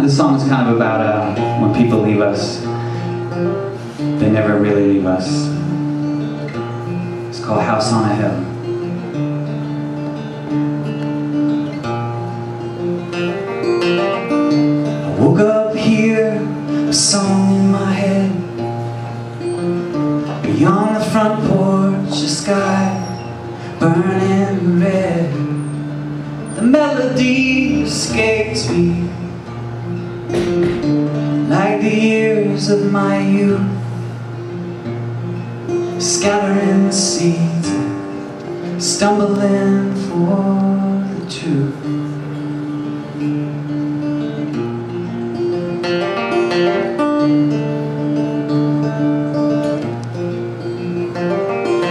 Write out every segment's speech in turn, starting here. this song is kind of about when people leave us, they never really leave us. It's called House on a Hill. I woke up here, a song in my head. Beyond the front porch, the sky burning red. The melody escapes me, like the years of my youth, scattering the seeds, stumbling for the truth.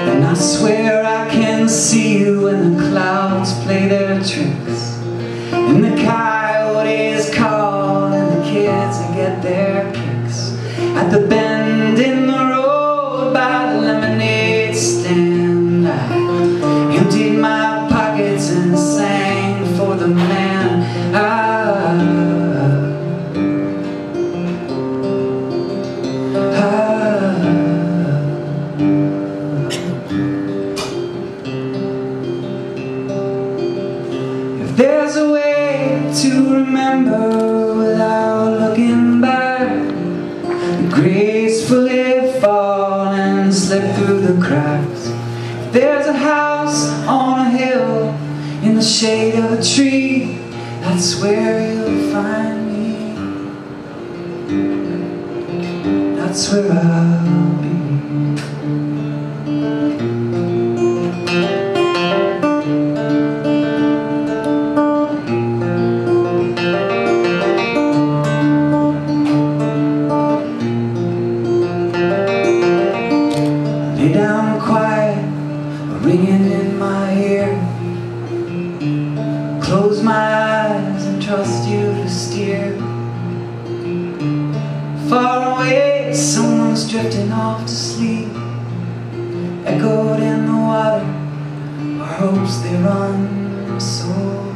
And I swear I can see you in the clouds play their tricks, and the coyotes call, and the kids get their kicks at the bend in the road by the lemonade stand. I emptied my pockets and sang for the man There's a way to remember without looking back, gracefully fall and slip through the cracks. There's a house on a hill in the shade of a tree, that's where you'll find me, that's where I'll be. Ringing in my ear, close my eyes and trust you to steer. Far away, someone's drifting off to sleep, echoed in the water, our hopes they run so.